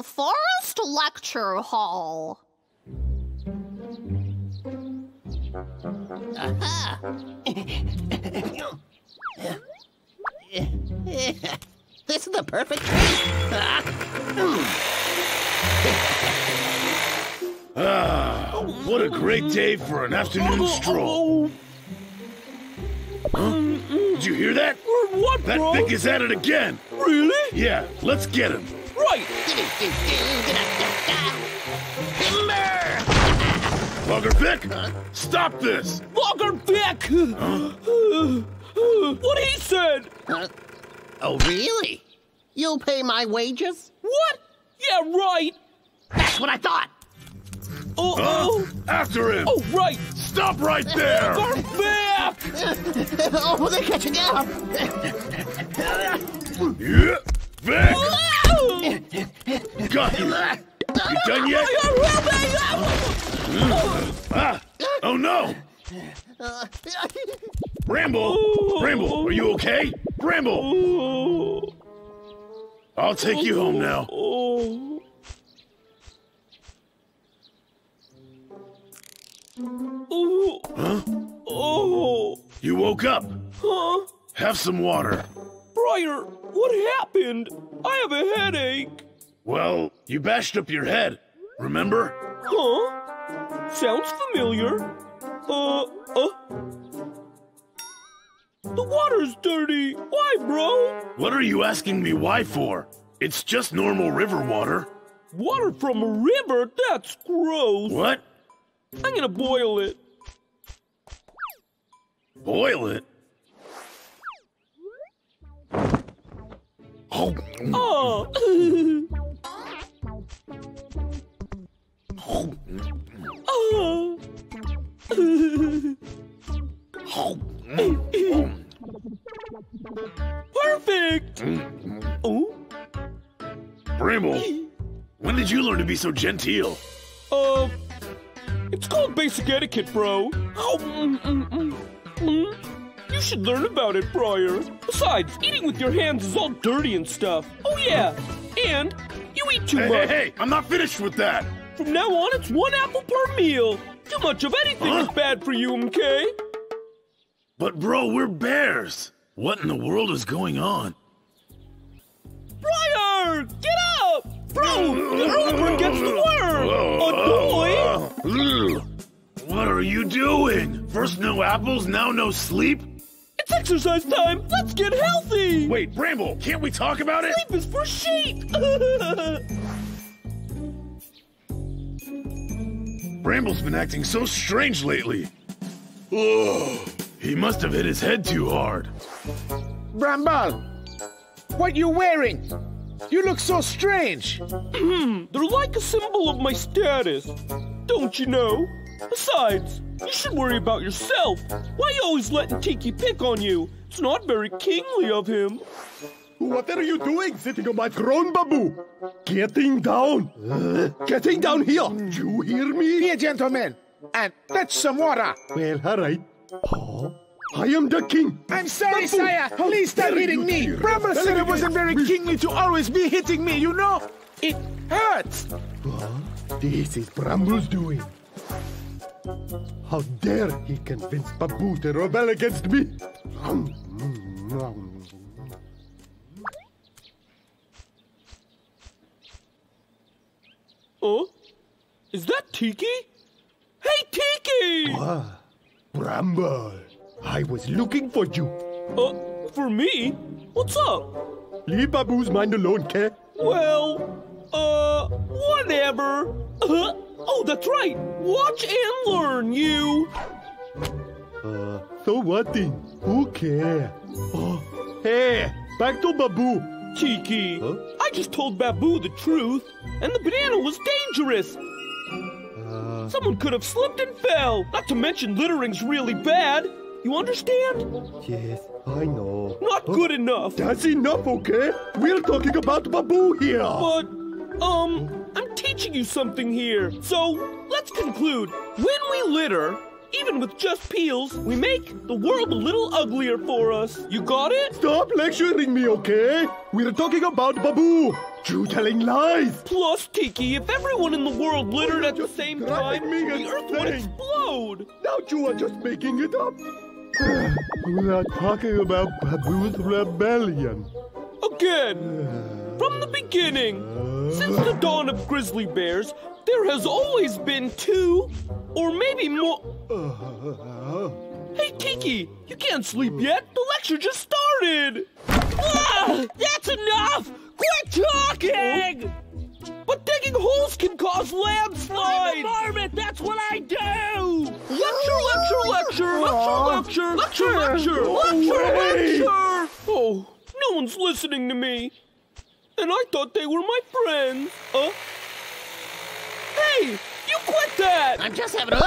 the forest lecture hall. Aha! This is the perfect place. What a great day for an afternoon stroll. Huh? Did you hear that? What, bro? That Vic is at it again. Really? Yeah, let's get him. Right. Logger Vic, stop this. Logger Vic. What he said. Oh, really? You'll pay my wages? What? Yeah, right. That's what I thought. Oh, after him. Oh, right. Stop right there. Logger Vic. Oh, they're catching up. Yeah, Vic. Whoa. Got you. You done yet? Oh, no. Bramble! Bramble, are you okay? Bramble! I'll take you home now. Huh? You woke up. Huh? Have some water. Briar, what happened? I have a headache. Well, you bashed up your head, remember? Huh? Sounds familiar. The water's dirty. Why, bro? What are you asking me why for? It's just normal river water. Water from a river? That's gross. What? I'm gonna boil it. Boil it? Oh. Perfect! Oh? Bramble, when did you learn to be so genteel? It's called basic etiquette, bro. You should learn about it, Briar. Besides, eating with your hands is all dirty and stuff. Oh, yeah. And you eat too much. Hey, I'm not finished with that. From now on, it's 1 apple per meal. Too much of anything is bad for you, M.K. But, bro, we're bears. What in the world is going on? Briar, get up! Bro, the earthworm gets the worm! A boy! What are you doing? First no apples, now no sleep? It's exercise time! Let's get healthy! Wait, Bramble, can't we talk about it? Sleep is for sheep! Bramble's been acting so strange lately. Ugh, he must have hit his head too hard. Bramble, what you wearing? You look so strange. They're like a symbol of my status, don't you know? Besides, you should worry about yourself. Why are you always letting Tiki pick on you? It's not very kingly of him. What are you doing sitting on my throne, Babu? Getting down. Getting down here. Do you hear me? Here, gentlemen. And fetch some water. Well, all right. Oh, I am the king. I'm sorry, Babu. Sire. Please stop hitting me. Bramble said it wasn't very kingly to always be hitting me, you know? It hurts. This is Bramble's doing. How dare he convince Babu to rebel against me? Oh? Is that Tiki? Hey, Tiki! Bramble, I was looking for you. For me? What's up? Leave Babu's mind alone, K. Well, whatever. Oh, that's right. Watch and learn, you. So what then? Who cares? Hey, back to Babu. Tiki, I just told Babu the truth, and the banana was dangerous. Someone could have slipped and fell. Not to mention littering's really bad. You understand? Yes, I know. Not good enough. That's enough, okay? We're talking about Babu here. But, I'm teaching you something here. So, let's conclude. When we litter, Even with just peels, we make the world a little uglier for us. You got it? Stop lecturing me, okay? We're talking about Babu. You telling lies. Plus, Tiki, if everyone in the world littered at the same time, the Earth would explode. Now you are just making it up. We are talking about Babu's rebellion. Again. From the beginning. Since the dawn of grizzly bears, there has always been two, or maybe more. Hey, Tiki, you can't sleep yet. The lecture just started. Ah, that's enough! Quit talking! But digging holes can cause landslides! I'm a marmot, that's what I do! Lecture! Oh, no one's listening to me. And I thought they were my friends. Huh? Hey, you quit that! I'm just having a...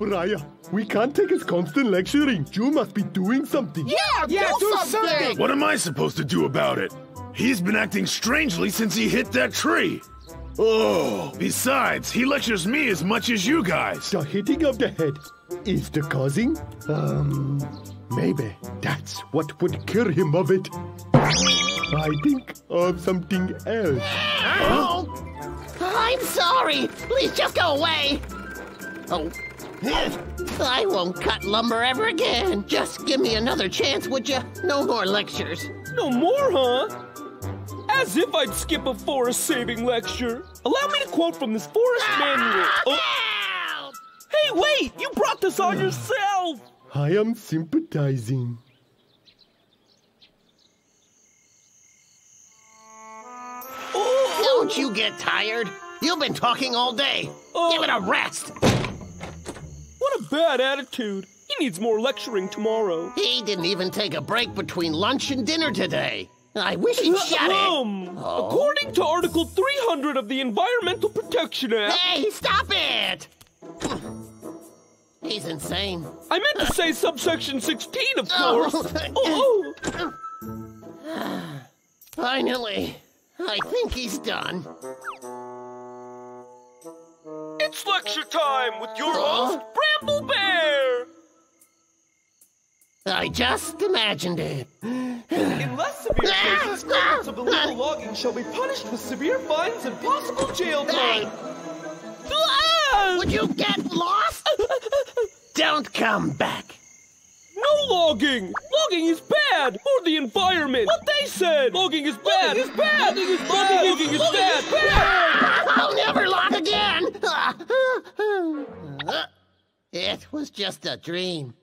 Briar, we can't take his constant lecturing. You must be doing something. Yeah, do something! What am I supposed to do about it? He's been acting strangely since he hit that tree. Oh, besides, he lectures me as much as you guys. The hitting of the head is the causing? Maybe that's what would cure him of it. I think of something else. Oh, I'm sorry. Please just go away. Oh. I won't cut lumber ever again. Just give me another chance, would you? No more lectures. No more, huh? As if I'd skip a forest-saving lecture. Allow me to quote from this forest manual. Oh. Hey, wait! You brought this on yourself! I am sympathizing. Oh. Don't you get tired? You've been talking all day. Give it a rest. What a bad attitude. He needs more lecturing tomorrow. He didn't even take a break between lunch and dinner today. I wish he'd shut it. Oh. According to Article 300 of the Environmental Protection Act... Hey, stop it! He's insane. I meant to say subsection 16, of course. Finally, I think he's done. It's lecture time with your host, Bramble Bear! I just imagined it. In less severe cases, criminals of illegal logging shall be punished with severe fines and possible jail time. Hey. Would you get lost? Don't come back. No logging! Logging is bad! For the environment! What they said! Logging is bad! Logging is bad! Logging is bad! Logging is bad! I'll never log again! It was just a dream.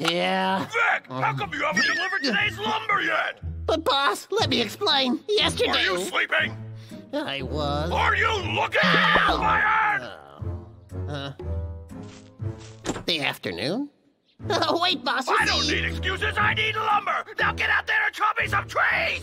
Yeah. Vic, how come you haven't delivered today's lumber yet? But boss, let me explain. Yesterday... Were you sleeping? I was. Are you looking at the iron? The afternoon? Oh, wait, boss. I don't need excuses. I need lumber. Now get out there and chop me some trees.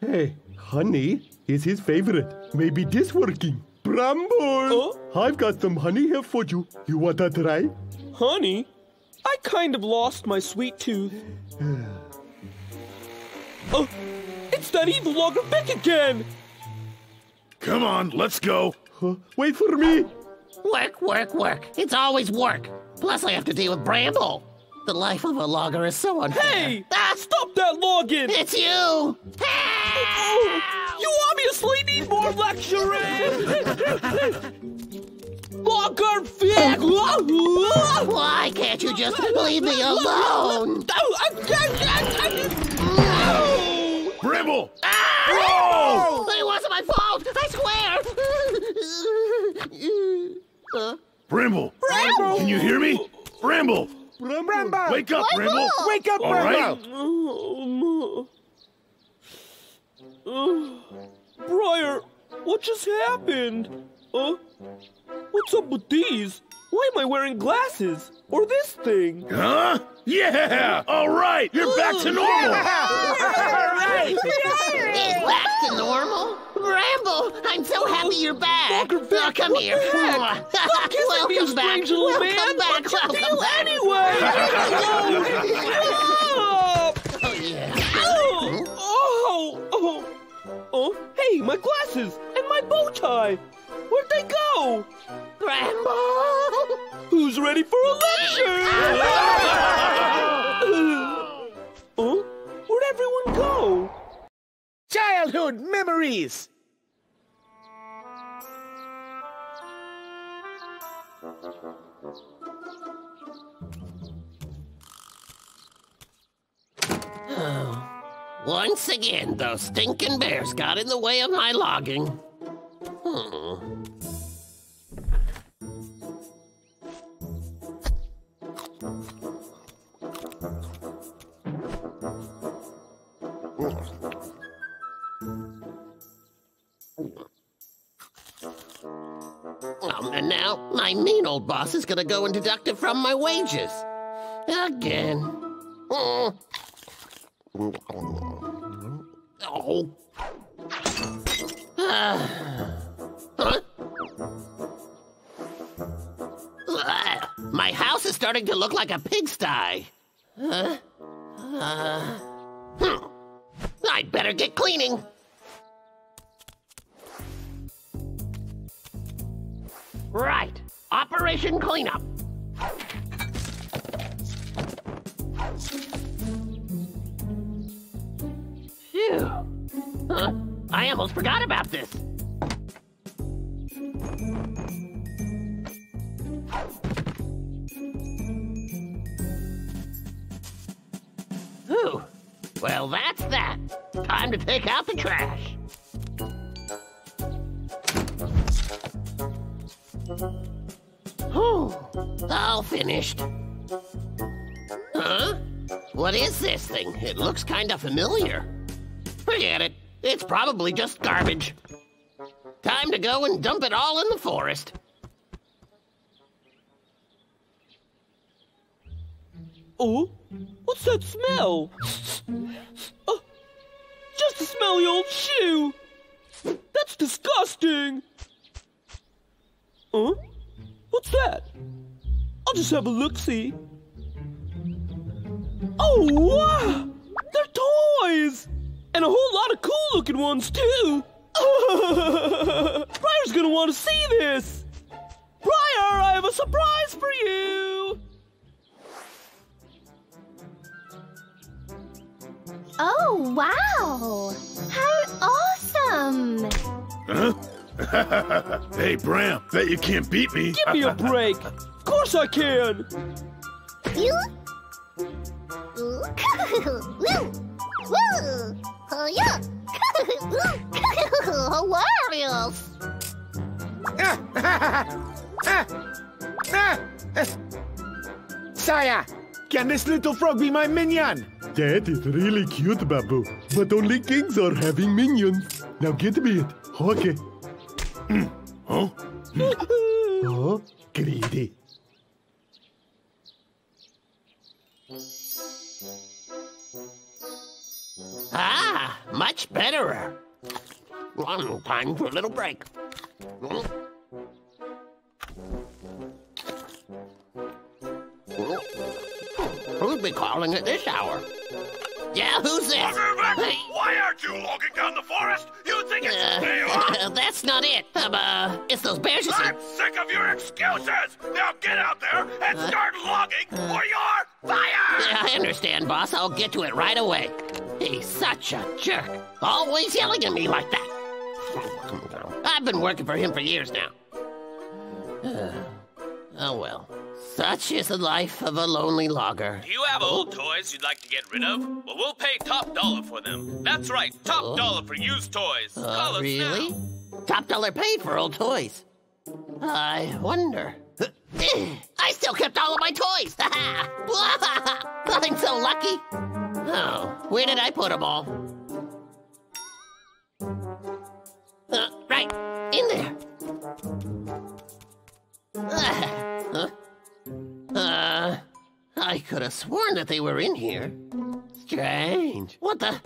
Hey, honey is his favorite. Maybe this working. Bramble, I've got some honey here for you. You want to try? Honey? I kind of lost my sweet tooth. Oh, it's that evil Logger Vic again. Come on, let's go. Wait for me. Work. It's always work. Plus, I have to deal with Bramble. The life of a logger is so unfair. Hey! Stop that logging! It's you! You obviously need more lecturing! Logger Vic! Why can't you just leave me alone? Bramble! Oh! It wasn't my fault! I swear! Bramble! Can you hear me? Bramble! Wake up, Bramble! Wake up, Bramble! Briar, what just happened? What's up with these? Why am I wearing glasses? Or this thing? Huh? Yeah! All right! You're back to normal! All right! Is back to normal? Bramble, I'm so happy you're back! Oh, come here! Welcome back! Welcome back! Welcome back! Anyway! Oh, yeah! Oh! Hey, my glasses and my bow tie! Where'd they go? Bramble! Who's ready for a lecture? Huh? Where'd everyone go? Childhood memories! Once again, those stinking bears got in the way of my logging. And now, my mean old boss is gonna go and deduct it from my wages. Again. Oh. Huh? My house is starting to look like a pigsty. I'd better get cleaning. Right, Operation Cleanup. Phew. Huh? I almost forgot about this. Whew. Well, that's that. Time to take out the trash. Whew. All finished. Huh? What is this thing? It looks kind of familiar. Forget it. It's probably just garbage. Time to go and dump it all in the forest. Oh, what's that smell? Oh, just a smelly old shoe. That's disgusting. Huh? What's that? I'll just have a look-see. Oh, wow! They're toys! And a whole lot of cool-looking ones, too! Briar's gonna want to see this! Briar, I have a surprise for you! Oh, wow! How awesome! Huh? Hey, Bram, bet you can't beat me. Give me a break. Of course I can. Hilarious. Saya, can this little frog be my minion? That is really cute, Babu. But only kings are having minions. Now get me it. Okay. Huh? Oh, greedy. Ah, much better. Time for a little break. Who'd be calling at this hour? Yeah, who's this? Why aren't you logging down the forest? You think it's that's not it. It's those bears you see. I'm sick of your excuses! Now get out there and start logging for your fire! Yeah, I understand, boss. I'll get to it right away. He's such a jerk. Always yelling at me like that. I've been working for him for years now. Oh, well. Such is the life of a lonely logger. Do you have old toys you'd like to get rid of? Well, we'll pay top dollar for them. That's right, top dollar for used toys. Call us really? Now. Top dollar paid for old toys. I wonder. I still kept all of my toys. I'm so lucky. Oh, where did I put them all? Right, in there. I could have sworn that they were in here. Strange. What the?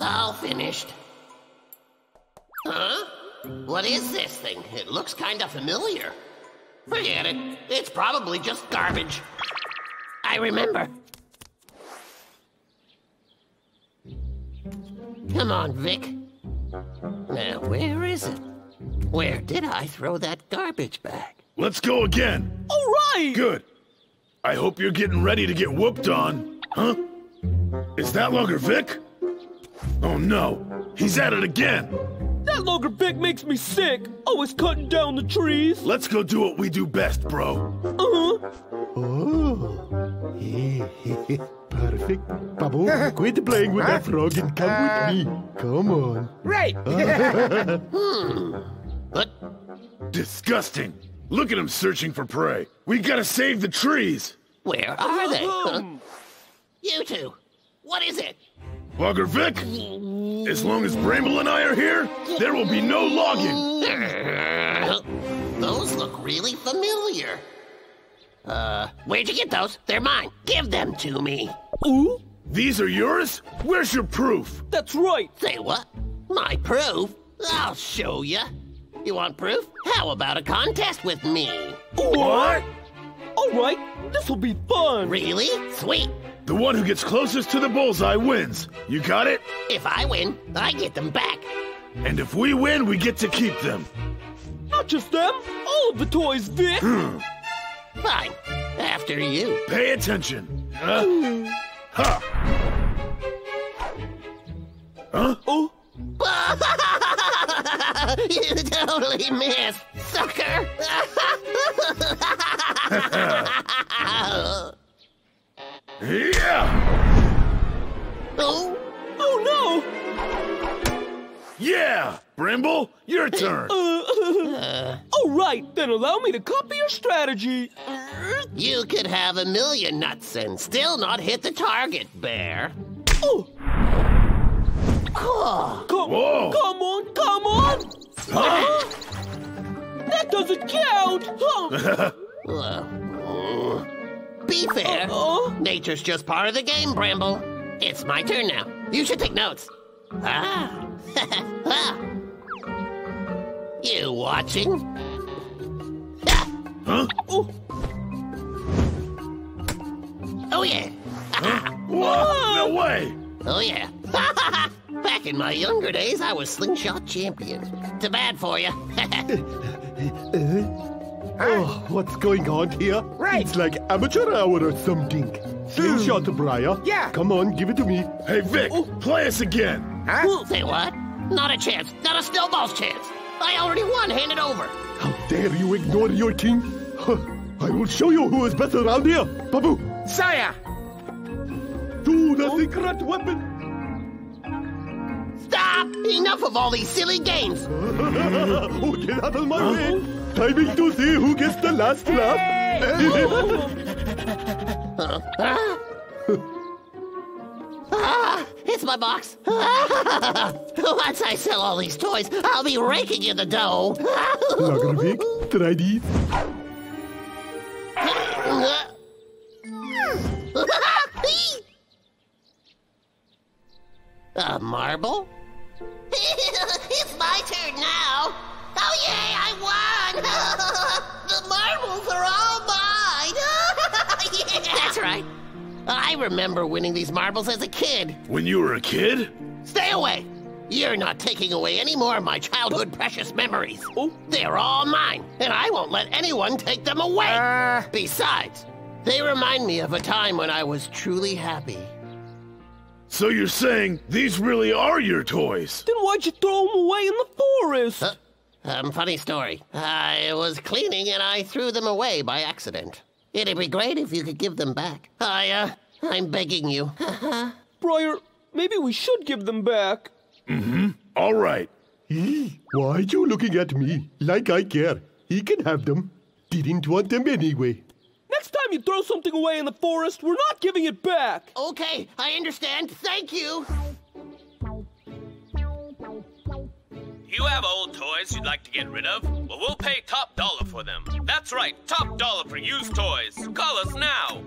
All finished. Huh? What is this thing? It looks kind of familiar. Forget it. It's probably just garbage. I remember. Come on, Vic. Now, where is it? Where did I throw that garbage bag? Let's go again. All right. Good. I hope you're getting ready to get whooped on. Huh? Is that Logger Vic? Oh no, he's at it again. That Logger Vic makes me sick. Always cutting down the trees. Let's go do what we do best, bro. Uh-huh. Oh. Perfect. Babu, quit playing with that frog and come with me. Come on. Right. What? Disgusting. Look at him searching for prey. We gotta save the trees. Where are they? Huh? You two, what is it? Logger Vic, as long as Bramble and I are here, there will be no logging. Those look really familiar. Where'd you get those? They're mine. Give them to me. Ooh? These are yours? Where's your proof? That's right. Say what? My proof? I'll show ya. You want proof? How about a contest with me? What? All right, this will be fun. Really? Sweet. The one who gets closest to the bullseye wins. You got it? If I win, I get them back. And if we win, we get to keep them. Not just them, all of the toys, Vic. Fine. After you. Pay attention. Huh? Huh? Oh. You totally missed, sucker. Yeah. Oh. Oh no. Yeah, Bramble, your turn. All right, then allow me to copy your strategy. You could have a million nuts and still not hit the target, Bear. Oh. Come on! Huh? That doesn't count! Huh? Be fair. Nature's just part of the game, Bramble. It's my turn now. You should take notes. You watching? Huh? Oh, yeah. Whoa, no way! Oh, yeah. Back in my younger days, I was slingshot champion. Too bad for you. What's going on here? Right. It's like amateur hour or something. Slingshot, Briar. Yeah. Come on, give it to me. Hey, Vic, play us again. Huh? Say what? Not a chance. Not a snowball's chance. I already won. Hand it over. How dare you ignore your king? I will show you who is better around here. Babu. Sire. To the secret weapon. Stop! Enough of all these silly games! Oh, get out of my way! Timing to see who gets the last laugh! It's my box! Once I sell all these toys, I'll be raking you the dough! Logger Vic, try these. A marble? It's my turn now. Oh, yay, I won! The marbles are all mine! Yeah. That's right. I remember winning these marbles as a kid. When you were a kid? Stay away! You're not taking away any more of my childhood precious memories. They're all mine, and I won't let anyone take them away. Besides, they remind me of a time when I was truly happy. So you're saying these really are your toys? Then why'd you throw them away in the forest? Funny story. I was cleaning and I threw them away by accident. It'd be great if you could give them back. I'm begging you. Briar, maybe we should give them back. All right. Why are you looking at me like I care? He can have them. Didn't want them anyway. Next time you throw something away in the forest, we're not giving it back. Okay, I understand. Thank you. You have old toys you'd like to get rid of? Well, we'll pay top dollar for them. That's right, top dollar for used toys. Call us now.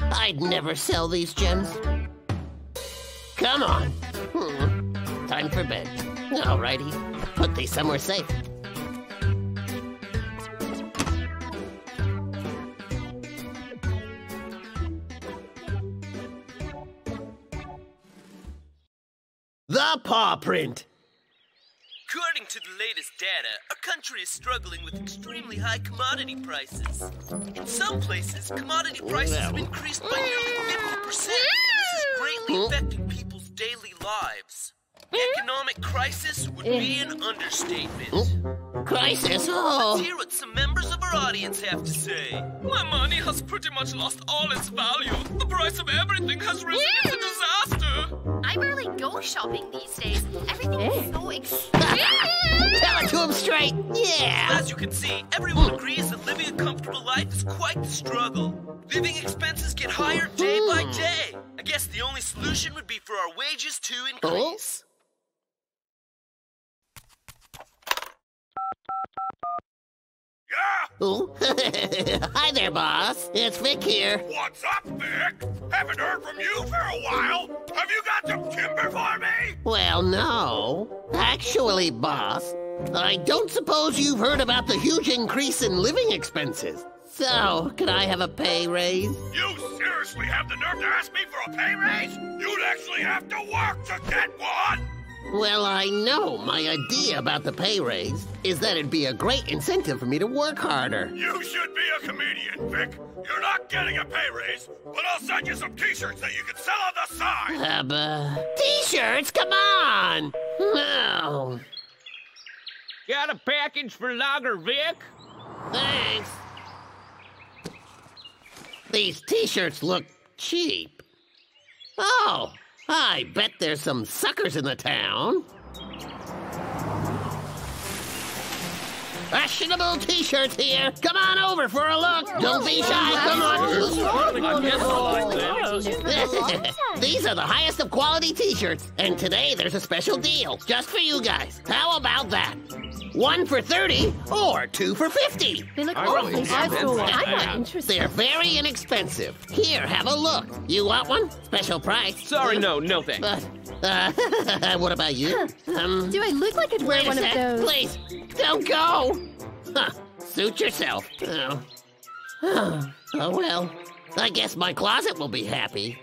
I'd never sell these gems. Come on. Time for bed. Alrighty. Put these somewhere safe. The paw print. According to the latest data, our country is struggling with extremely high commodity prices. In some places, commodity prices have increased by nearly 50%. This is greatly affecting people's daily lives. The economic crisis would be an understatement. Crisis? Oh. Let's hear what some members of our audience have to say. My money has pretty much lost all its value. The price of everything has risen to disaster. I barely go shopping these days. Everything is so expensive. Tell it to him straight. Yeah. As you can see, everyone agrees that living a comfortable life is quite the struggle. Living expenses get higher day by day. I guess the only solution would be for our wages to increase. Oh. Hi there, boss. It's Vic here. What's up, Vic? Haven't heard from you for a while. Have you got some timber for me? Well, no. Actually, boss, I don't suppose you've heard about the huge increase in living expenses. So, could I have a pay raise? You seriously have the nerve to ask me for a pay raise? You'd actually have to work to get one! Well, I know. My idea about the pay raise is that it'd be a great incentive for me to work harder. You should be a comedian, Vic. You're not getting a pay raise, but I'll send you some t-shirts that you can sell on the side. T-shirts? Come on! No. Got a package for Logger Vic? Thanks. These t-shirts look cheap. Oh! I bet there's some suckers in the town. Fashionable t-shirts here. Come on over for a look. Don't be shy. Come on. These are the highest of quality t-shirts. And today there's a special deal just for you guys. How about that? 1 for $30 or 2 for $50. They look awfully cool. I'm not interested. They're very inexpensive. Here, have a look. You want one? Special price. Sorry, no thanks. What about you? Do I look like I'd wear one of those? Please, don't go. Huh, suit yourself. Oh well, I guess my closet will be happy.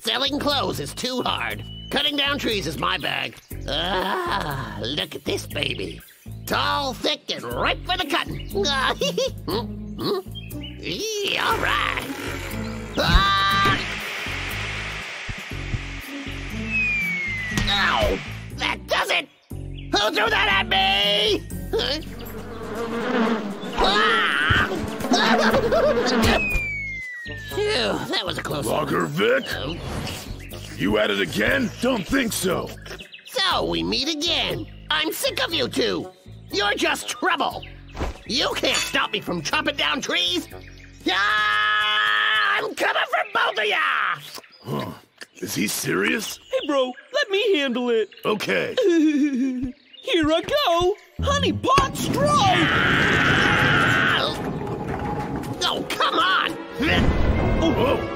Selling clothes is too hard. Cutting down trees is my bag. Ah, look at this baby. Tall, thick, and ripe for the cutting. All right. Ah! Ow! That does it! Who threw that at me? Phew, that was a close one. Logger Vic? Oh. You at it again? Don't think so. So we meet again. I'm sick of you two. You're just trouble. You can't stop me from chopping down trees. Ah, I'm coming for both of ya. Huh. Is he serious? Hey, bro, let me handle it. Okay. Here I go. Honey pot stroke. Oh, come on. Oh, whoa.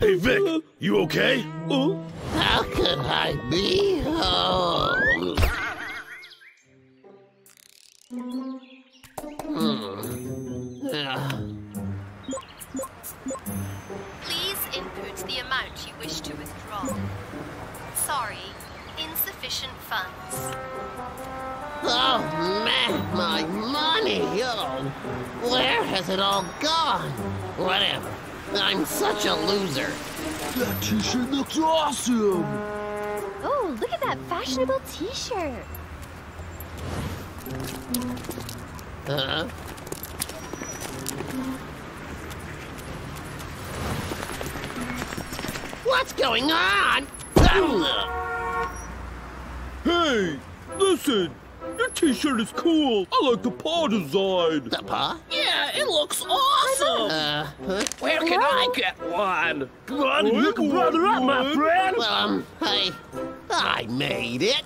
Hey, Vic, you okay? How could I be? Please input the amount you wish to withdraw. Sorry, insufficient funds. Oh, man, my money! Oh, where has it all gone? Whatever, I'm such a loser. That t-shirt looks awesome! Oh, look at that fashionable t-shirt! Huh? What's going on? Hey, listen, your t-shirt is cool. I like the paw design. The paw? Yeah, it looks awesome. Where can I get one? Come on, look, brother up, my friend. Well, I I made it.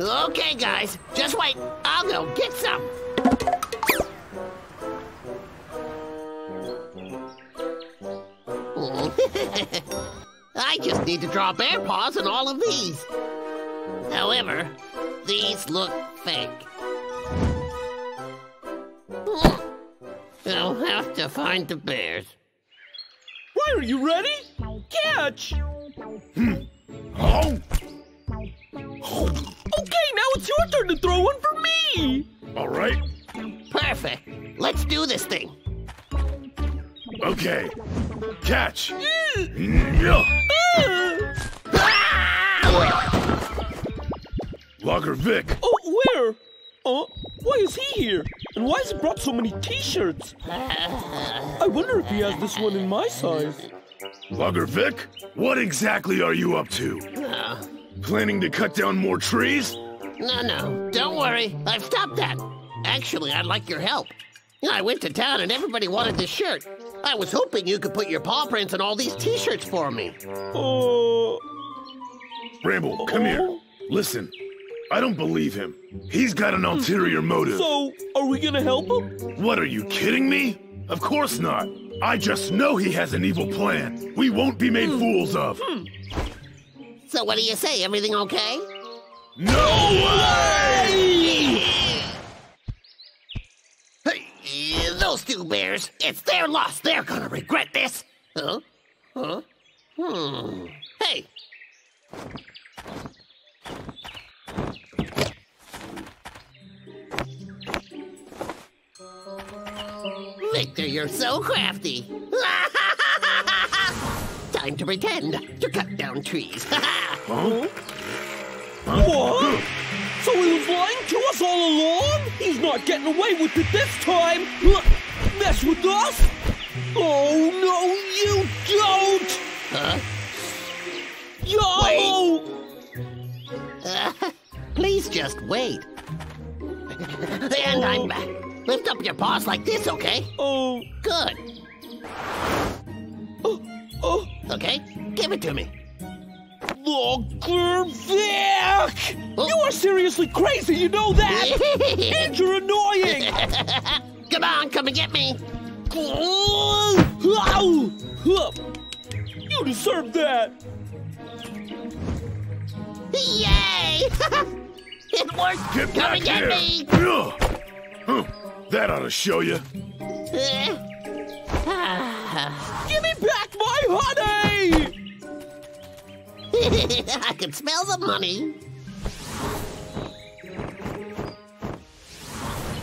Okay, guys, just wait. I'll go get some. I just need to draw bear paws in all of these. However, these look fake. I'll have to find the bears. Why are you ready? Catch! Okay, now it's your turn to throw one for me! All right. Perfect. Let's do this thing. Okay. Catch! Logger Vic! Oh, where? Why is he here? And why has he brought so many t-shirts? I wonder if he has this one in my size. Logger Vic, what exactly are you up to? Planning to cut down more trees? No, don't worry. I've stopped that. Actually, I'd like your help. I went to town and everybody wanted this shirt. I was hoping you could put your paw prints on all these t-shirts for me. Bramble, come here. Listen, I don't believe him. He's got an ulterior motive. So, are we gonna help him? What, are you kidding me? Of course not. I just know he has an evil plan. We won't be made fools of. So what do you say? Everything okay? No way! Hey, those two bears, it's their loss. They're gonna regret this. Hey! Victor, you're so crafty. Time to pretend to cut down trees. What? So he was lying to us all along? He's not getting away with it this time. Mess with us? Oh, no, you don't. Yo! Please just wait. And I'm back. Lift up your paws like this, okay? Good. Okay, give it to me. Logger Vic! You are seriously crazy, you know that? And you're annoying! Come on, come and get me! You deserve that! Yay! It worked! Come and get me! That ought to show you. Give me back my honey! I can smell the money.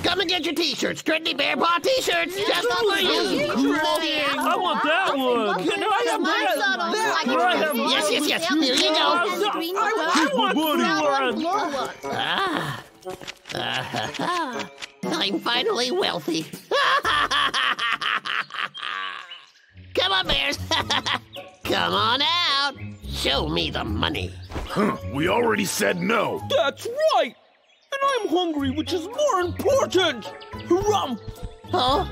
Come and get your t-shirts. Trendy Bear Paw t-shirts. Just like you. I want that one. Can I have that? Yes. There you go. I want one. I'm finally wealthy. Come on, bears. Come on out. Show me the money. We already said no. That's right. And I'm hungry, which is more important. Rump. Oh,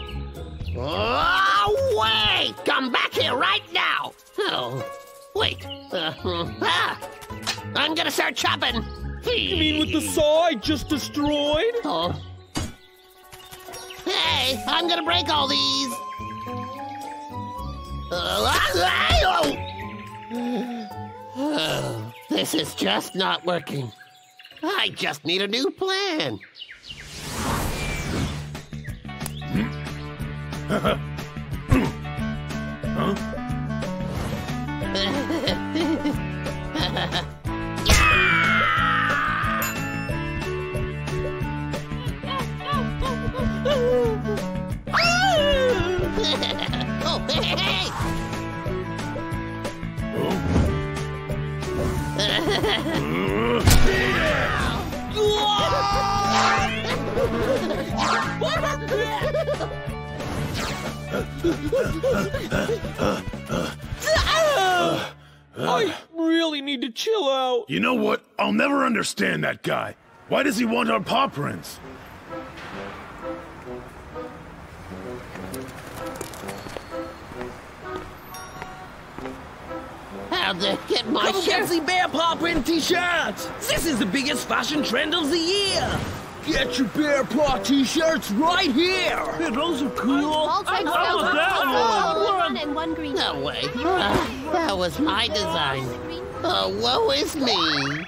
wait. Come back here right now. Wait. I'm going to start chopping. You mean with the saw I just destroyed? Hey, I'm gonna break all these. This is just not working. I just need a new plan. I really need to chill out. You know what? I'll never understand that guy. Why does he want our paw prints? have to get my Chelsea bear paw print t-shirts. This is the biggest fashion trend of the year. Get your bear paw t-shirts right here. Hey, those are cool. That was my design. Oh, woe is me.